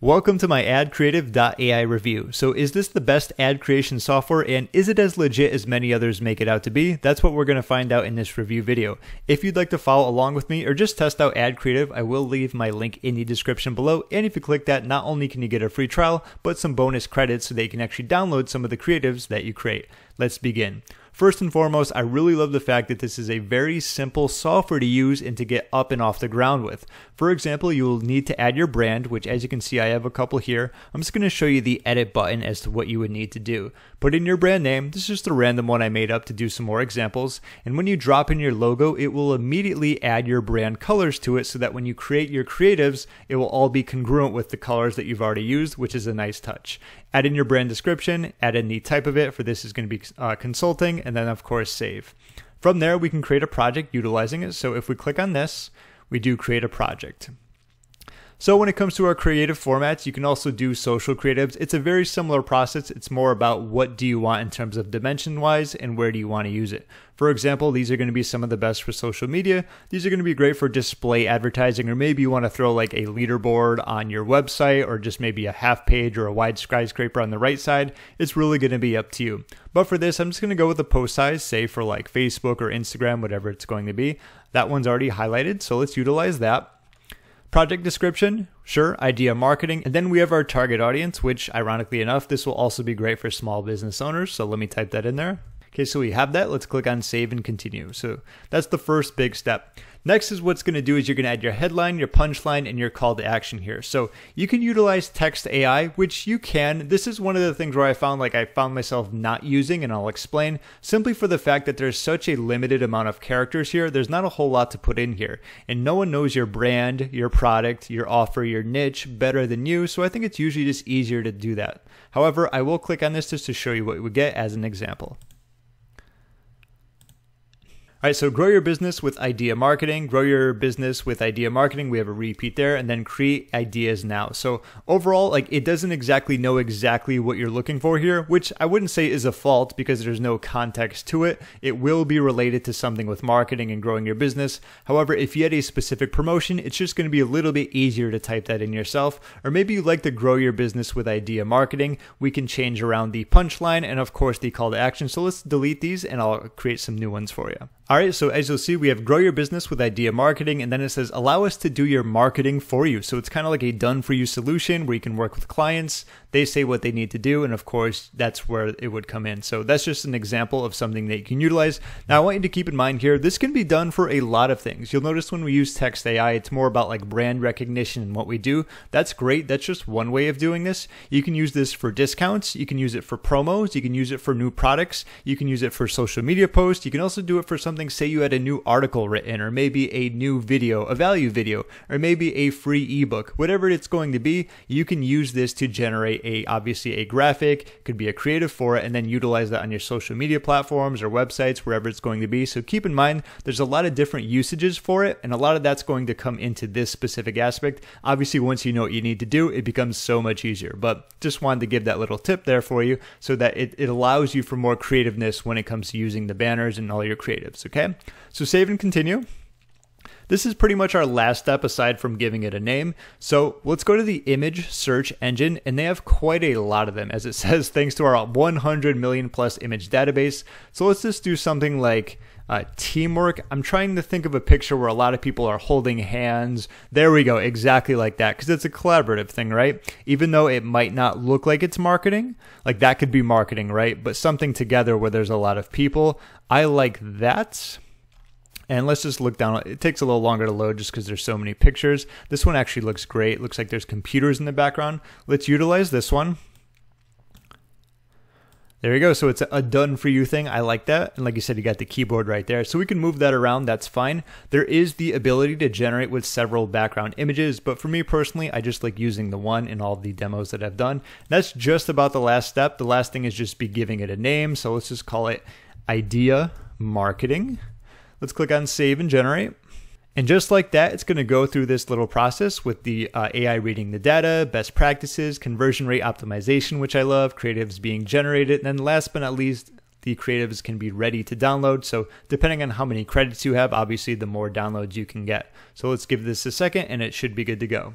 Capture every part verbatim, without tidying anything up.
Welcome to my ad creative dot A I review. So is this the best ad creation software, and is it as legit as many others make it out to be? That's what we're going to find out in this review video. If you'd like to follow along with me or just test out AdCreative, I will leave my link in the description below. And if you click that, not only can you get a free trial, but some bonus credits so that you can actually download some of the creatives that you create. Let's begin. First and foremost, I really love the fact that this is a very simple software to use and to get up and off the ground with. For example, you will need to add your brand, which as you can see, I have a couple here. I'm just going to show you the edit button as to what you would need to do. Put in your brand name. This is just a random one I made up to do some more examples. And when you drop in your logo, it will immediately add your brand colors to it so that when you create your creatives, it will all be congruent with the colors that you've already used, which is a nice touch. Add in your brand description, add in the type of it, for this is going to be uh, consulting, and then of course save. From there, we can create a project utilizing it. So if we click on this, we do create a project. So when it comes to our creative formats, you can also do social creatives. It's a very similar process. It's more about what do you want in terms of dimension wise and where do you want to use it. For example, these are going to be some of the best for social media. These are going to be great for display advertising, or maybe you want to throw like a leaderboard on your website, or just maybe a half page or a wide skyscraper on the right side. It's really going to be up to you. But for this, I'm just going to go with a post size, say for like Facebook or Instagram, whatever it's going to be. That one's already highlighted, so let's utilize that. Project description, sure, idea marketing, and then we have our target audience, which ironically enough, this will also be great for small business owners. So let me type that in there. Okay, so we have that. Let's click on save and continue. So that's the first big step. Next is what's going to do is you're going to add your headline, your punchline, and your call to action here. So you can utilize text A I, which you can. This is one of the things where I found like I found myself not using, and I'll explain, simply for the fact that there's such a limited amount of characters here. There's not a whole lot to put in here, and no one knows your brand, your product, your offer, your niche better than you. So I think it's usually just easier to do that. However, I will click on this just to show you what we get as an example. All right, so grow your business with idea marketing, grow your business with idea marketing. We have a repeat there, and then create ideas now. So overall, like it doesn't exactly know exactly what you're looking for here, which I wouldn't say is a fault because there's no context to it. It will be related to something with marketing and growing your business. However, if you had a specific promotion, it's just going to be a little bit easier to type that in yourself. Or maybe you like to grow your business with idea marketing. We can change around the punchline and of course the call to action. So let's delete these and I'll create some new ones for you. All right, so as you'll see, we have grow your business with idea marketing, and then it says allow us to do your marketing for you. So it's kind of like a done for you solution where you can work with clients. They say what they need to do, and of course, that's where it would come in. So that's just an example of something that you can utilize. Now, I want you to keep in mind here, this can be done for a lot of things. You'll notice when we use text A I, it's more about like brand recognition and what we do. That's great. That's just one way of doing this. You can use this for discounts. You can use it for promos. You can use it for new products. You can use it for social media posts. You can also do it for something. Say you had a new article written, or maybe a new video, a value video, or maybe a free ebook, whatever it's going to be. You can use this to generate a, obviously a graphic, could be a creative for it, and then utilize that on your social media platforms or websites, wherever it's going to be. So keep in mind, there's a lot of different usages for it, and a lot of that's going to come into this specific aspect. Obviously, once you know what you need to do, it becomes so much easier, but just wanted to give that little tip there for you so that it, it allows you for more creativeness when it comes to using the banners and all your creatives. Okay, so save and continue. This is pretty much our last step aside from giving it a name. So let's go to the image search engine, and they have quite a lot of them, as it says, thanks to our one hundred million plus image database. So let's just do something like Uh, teamwork. I'm trying to think of a picture where a lot of people are holding hands. There we go. Exactly like that. Because it's a collaborative thing, right? Even though it might not look like it's marketing, like that could be marketing, right? But something together where there's a lot of people. I like that. And let's just look down. It takes a little longer to load just because there's so many pictures. This one actually looks great. It looks like there's computers in the background. Let's utilize this one. There you go. So it's a done for you thing. I like that. And like you said, you got the keyboard right there. So we can move that around. That's fine. There is the ability to generate with several background images. But for me personally, I just like using the one in all the demos that I've done. That's just about the last step. The last thing is just be giving it a name. So let's just call it Idea Marketing. Let's click on Save and Generate. And just like that, it's going to go through this little process with the uh, A I reading the data, best practices, conversion rate optimization, which I love, creatives being generated, and then last but not least, the creatives can be ready to download. So depending on how many credits you have, obviously the more downloads you can get. So let's give this a second and it should be good to go.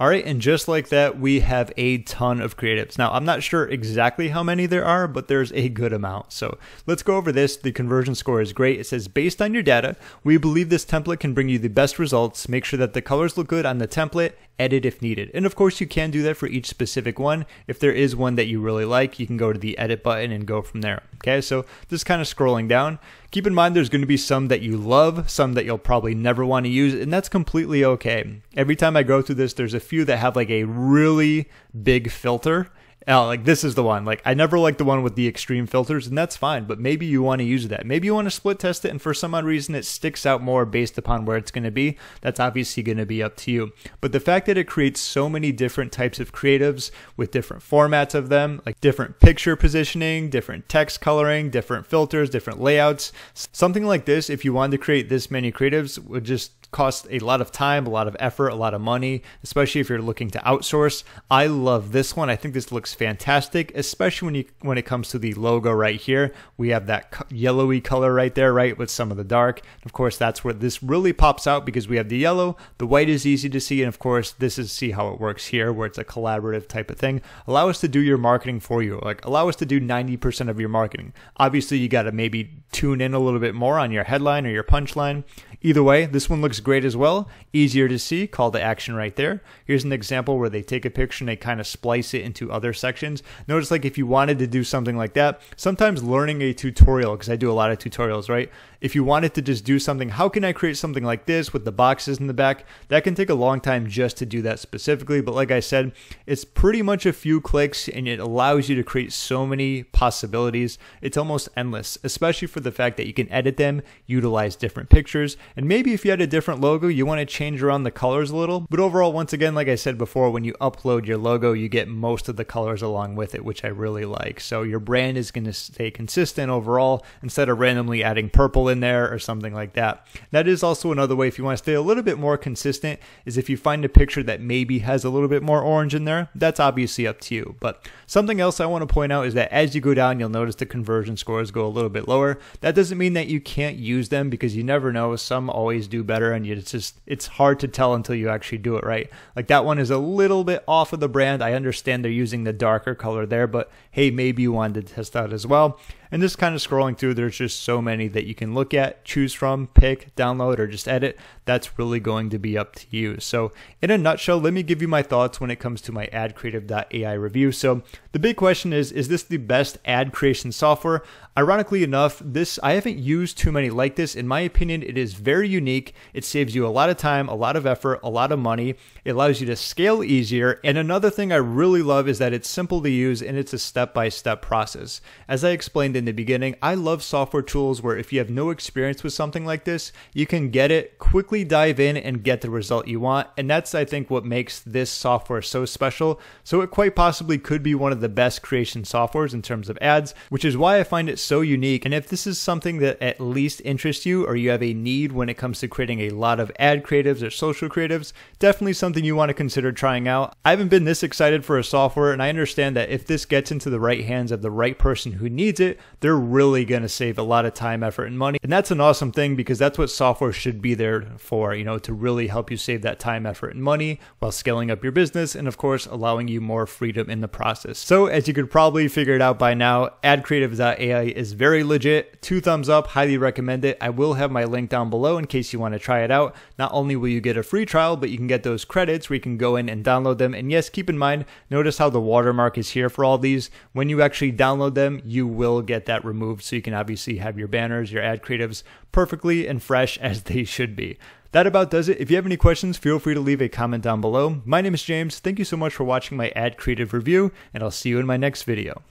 All right, and just like that, we have a ton of creatives. Now, I'm not sure exactly how many there are, but there's a good amount. So let's go over this. The conversion score is great. It says, based on your data, we believe this template can bring you the best results. Make sure that the colors look good on the template, edit if needed. And of course, you can do that for each specific one. If there is one that you really like, you can go to the edit button and go from there. Okay, so just kind of scrolling down. Keep in mind, there's going to be some that you love, some that you'll probably never want to use, and that's completely okay. Every time I go through this, there's a few that have like a really big filter. Uh, like this is the one, like I never liked the one with the extreme filters, and that's fine, but maybe you want to use that. Maybe you want to split test it, and for some odd reason it sticks out more based upon where it's going to be. That's obviously going to be up to you. But the fact that it creates so many different types of creatives with different formats of them, like different picture positioning, different text coloring, different filters, different layouts, something like this, if you wanted to create this many creatives, would just cost a lot of time, a lot of effort, a lot of money, especially if you're looking to outsource. I love this one. I think this looks fantastic, especially when you when it comes to the logo right here. We have that yellowy color right there, right, with some of the dark. Of course, that's where this really pops out because we have the yellow, the white is easy to see, and of course, this is see how it works here, where it's a collaborative type of thing. Allow us to do your marketing for you. Like allow us to do ninety percent of your marketing. Obviously, you got to maybe tune in a little bit more on your headline or your punchline. Either way, this one looks great as well. Easier to see, call to action right there. Here's an example where they take a picture and they kind of splice it into other sections. Notice, like if you wanted to do something like that, sometimes learning a tutorial, because I do a lot of tutorials, right? If you wanted to just do something, how can I create something like this with the boxes in the back? That can take a long time just to do that specifically. But like I said, it's pretty much a few clicks and it allows you to create so many possibilities. It's almost endless, especially for the fact that you can edit them, utilize different pictures, and maybe if you had a different logo, you want to change around the colors a little. But overall, once again, like I said before, when you upload your logo, you get most of the colors along with it, which I really like. So your brand is going to stay consistent overall instead of randomly adding purple in there or something like that. That is also another way if you want to stay a little bit more consistent, is if you find a picture that maybe has a little bit more orange in there, that's obviously up to you. But something else I want to point out is that as you go down, you'll notice the conversion scores go a little bit lower. That doesn't mean that you can't use them, because you never know. Some always do better, and it's just it's hard to tell until you actually do it, right? Like that one is a little bit off of the brand. I understand they're using the darker color there, but hey, maybe you wanted to test out as well. And just kind of scrolling through, there's just so many that you can look at, choose from, pick, download, or just edit. That's really going to be up to you. So in a nutshell, let me give you my thoughts when it comes to my ad creative dot A I review. So the big question is, is this the best ad creation software? Ironically enough, this I haven't used too many like this. In my opinion, it is very unique. It saves you a lot of time, a lot of effort, a lot of money. It allows you to scale easier. And another thing I really love is that it's simple to use and it's a step-by-step process. As I explained in In the beginning, I love software tools where if you have no experience with something like this, you can get it, quickly dive in and get the result you want. And that's, I think, what makes this software so special. So it quite possibly could be one of the best creation softwares in terms of ads, which is why I find it so unique. And if this is something that at least interests you, or you have a need when it comes to creating a lot of ad creatives or social creatives, definitely something you want to consider trying out. I haven't been this excited for a software, and I understand that if this gets into the right hands of the right person who needs it, they're really going to save a lot of time, effort, and money. And that's an awesome thing, because that's what software should be there for, you know, to really help you save that time, effort, and money while scaling up your business, and of course, allowing you more freedom in the process. So as you could probably figure it out by now, ad creative dot A I is very legit. Two thumbs up, highly recommend it. I will have my link down below in case you want to try it out. Not only will you get a free trial, but you can get those credits where you can go in and download them. And yes, keep in mind, notice how the watermark is here for all these. When you actually download them, you will get Get that removed, so you can obviously have your banners, your ad creatives perfectly and fresh as they should be. That about does it. If you have any questions, feel free to leave a comment down below. My name is James. Thank you so much for watching my ad creative review, and I'll see you in my next video.